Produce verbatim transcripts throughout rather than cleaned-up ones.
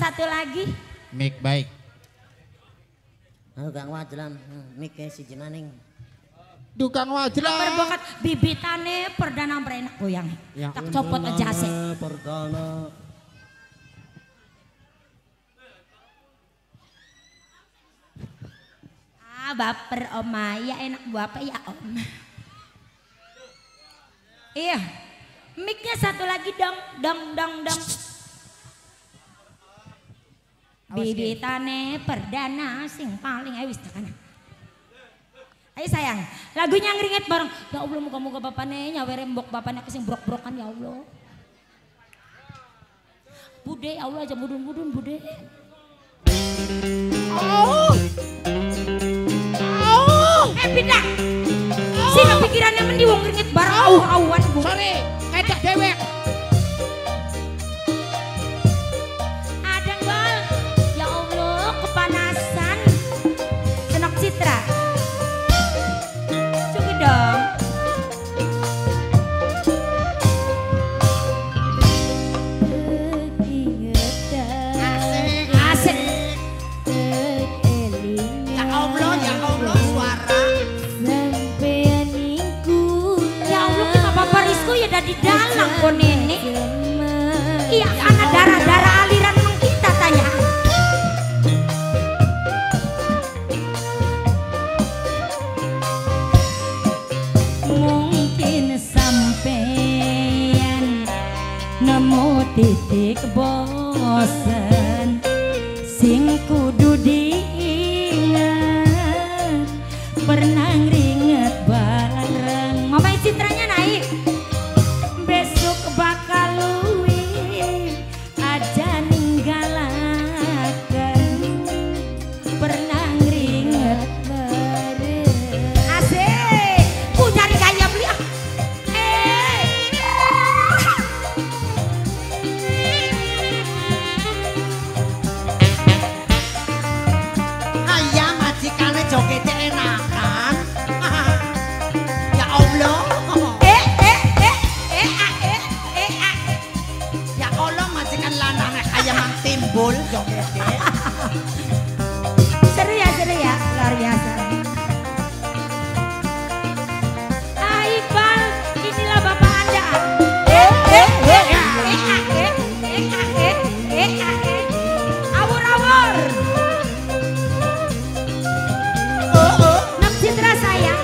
satu lagi. Mik baik. Tukang wajlan, mik si Jinaning. Tukang wajlan. Berbakat bibitane perdana berenak goyang. Ya. Tak copot aja sih. Perdana. Ah baper oma, ya enak bapak ya om. Iya. Miknya satu lagi dong, dong, dong, dong. Bibitane perdana sing paling ayo wis tekan. Ayo sayang, lagunya ngeringet bareng. Ya Allah muka-muka bapane nyawere mbok bapane sing brok-brokan ya Allah. Bude ya Allah aja mudun-mudun bude. Oh. Oh, eh pindah. Sing pikirannya mendi wong ngeringet bareng auh-auhan Bu. Sore, kecek dewek. Di dalam pon ini iya karena darah-darah aliran meng kita tanya mungkin sampean nemu titik bosan sing kudu diingat pernah ngeringet bareng ngomai citranya naik seru ya seru ya luar biasa. Aibal inilah bapak anda. Eh eh eh eh eh eh eh eh awur awur. Oh oh. Nok Citra sayang.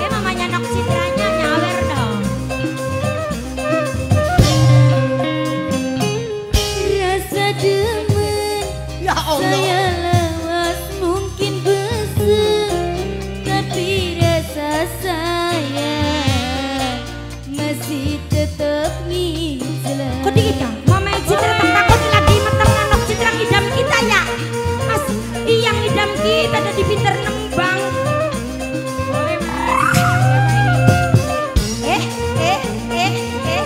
Eh mamanya Nok Citranya nyawer dong. Rasa dia. Saya lewas mungkin besar, tapi rasa saya masih tetap misalnya. Kau dikit kan? Mama Citra takut lagi metengan Nok Citra ngidam kita ya. Mas, yang ngidam kita ada di pinter nembang. Eh, eh, eh, eh.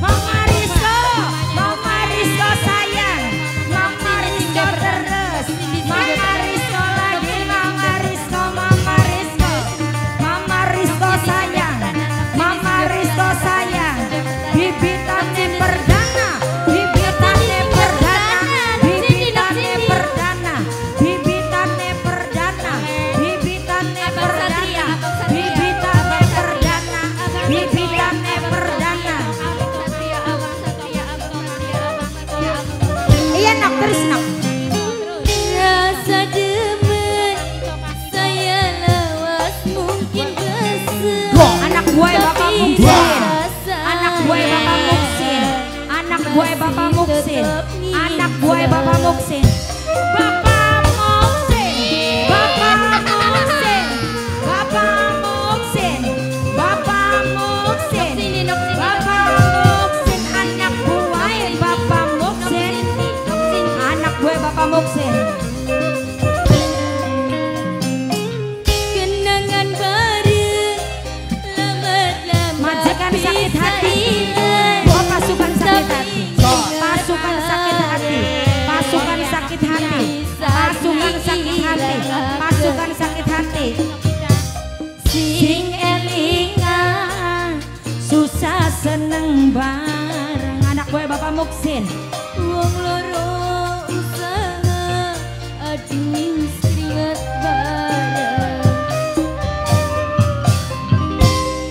Mama Rizko lagi, Mama Rizko. Muksin, Bapak Muksin, Bapak Muksin, Bapak Muksin, Bapak Muksin, Bapak Muksin, anak gue Bapak Muksin, anak gue Bapak Muksin. Kenangan baru lebat-lebat majikan sakit hati. Oh, pasukan sakit hati, pasukan sakit hati. Pasukan sakit hati, pasukan sakit hati, pasukan sakit hati. Sing elingan susah seneng bareng anak gue Bapak Muksin. Wong loro usaha ading sriwet bareng.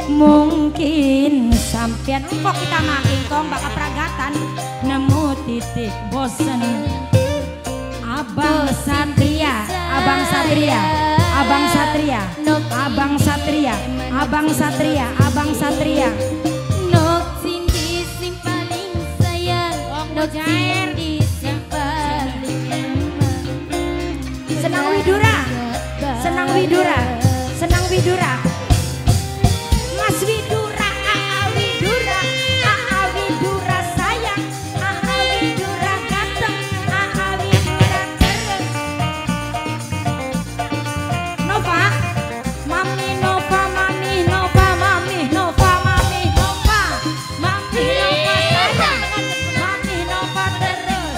Mungkin sampean kok kita makin tombak keperagatan nemu titik bosen. Abang Satria, Abang Satria, Abang Satria, Abang Satria, Abang Satria, Abang Satria. Nok Cindy sing paling sayang, Nok Cindy sing paling emang. Senang Widura, Senang Widura, Senang Widura. Mas Widura, Aa Widura, Aa Widura sayang, Aa Widura ganteng, Aa Widura keren. Nova, Mami Nova, Mami Nova, Mami Nova, Mami Nova, Mami Nova sayang, Mami Nova terus.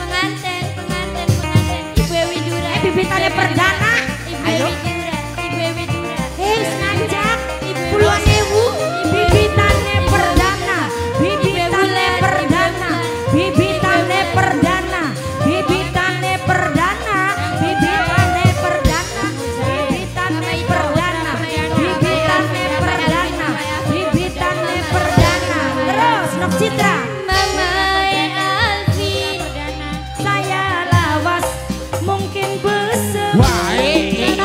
Penganten, penganten, penganten, Ibu Widura. Eh, bibitannya perdana. Ayo. Puluhan ewu, bibitannya perdana, bibitannya perdana, bibitannya perdana, bibitannya perdana, bibitannya perdana, bibitannya perdana, bibitannya perdana, bibitannya perdana. Terus Nok Citra, Mama yang Alvin, saya lawas, mungkin besar. Mang Ito,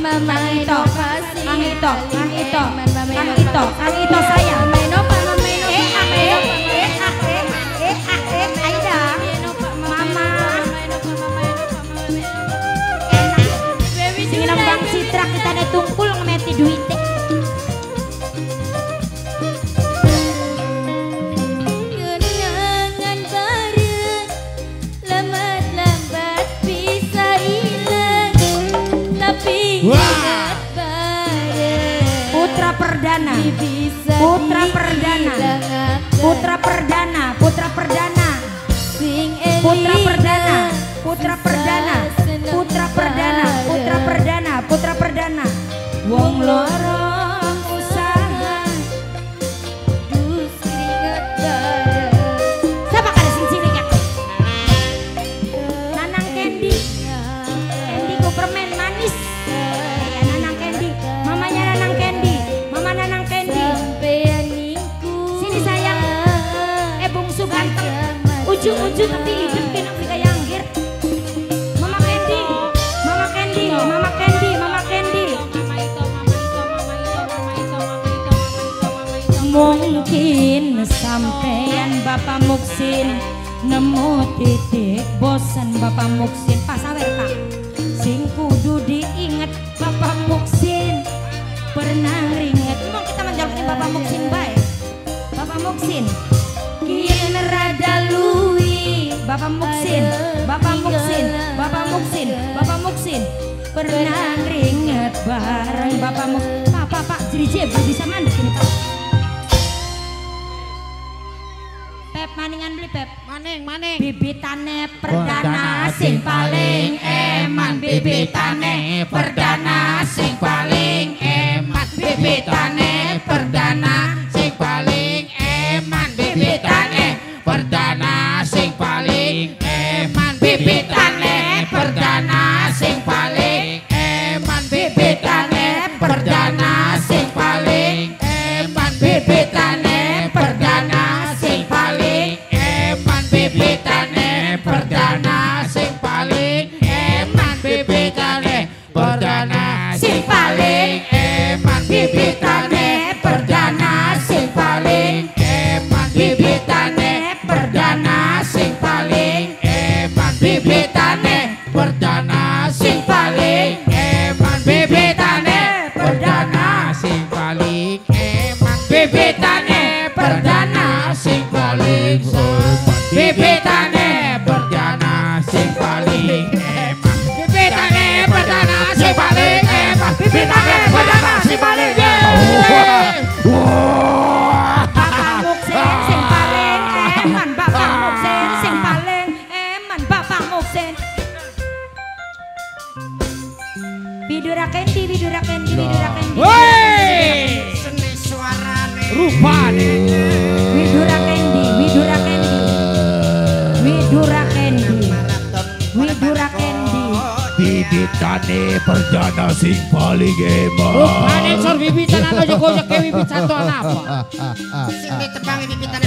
Mang Ito, Mang Ito, Mang Ito, Mang Ito saya. Eh, eh, eh, eh, eh, Aida, Mama. Singin sama Bang Citra, kita ada tungkul ngemeti duitnya. Kenangan baru, lambat-lambat bisa hilang, tapi Putra Perdana, Putra Perdana, Putra Perdana, Putra Perdana, Putra Perdana, Putra Perdana, Putra Perdana, Putra Perdana, Putra Perdana. Wong loro usaha duskriget bareng. Siapa kada sing cilik ya? Nanang Candy, Candy ku permen manis. Ya Nanang Candy, mamanya Nanang Candy, mama Nanang Candy. Sini sayang, eh bungsu ganteng, ujung-ujung tapi hidup kena mereka yanggir. Mama Candy, Mama Candy, Mama Candy, Mama Candy. Mungkin sampean Bapak Muksin nemu titik bosan Bapak Muksin. Pak sawer Pak, sing kudu diinget Bapak Muksin pernah ringet. Emang kita menjawabnya Bapak Muksin baik. Bapak Muksin, kien rada lui. Bapak Muksin, Bapak Muksin, Bapak Muksin, Bapak Muksin pernah ringet bareng Bapak Muksin. Pak Pak Pak, jadi jebol bisa mandek ini Pak. Pep, maningan beli Pep. Maning, maning. Bibitane perdana sing paling eman. Bibitane perdana sing paling eman. Bibitane perdana sing paling eman. Bibitane perdana sing paling eman. Bibitane perdana sing paling eman. Bibitane perdana sing paling eman. Bibitane paling eman, bibitane perdana sing paling eman. bibitane perdana sing paling eman, bibitane perdana sing paling eman, bibitane perdana sing paling sopan, bibitane perdana sing paling eman, bibitane perdana sing paling eman, bibitane perdana sing paling eman. Bidurakendi, bidurakendi, bidurakendi. Woi, seni suarane rupane. Bidurakendi, bidurakendi, bidurakendi, bidurakendi. Bibitane perdana sing paling eman. Rupane sor bibitan ana yo koyo ke bibitan to ana apa? Sing ditebang bibitane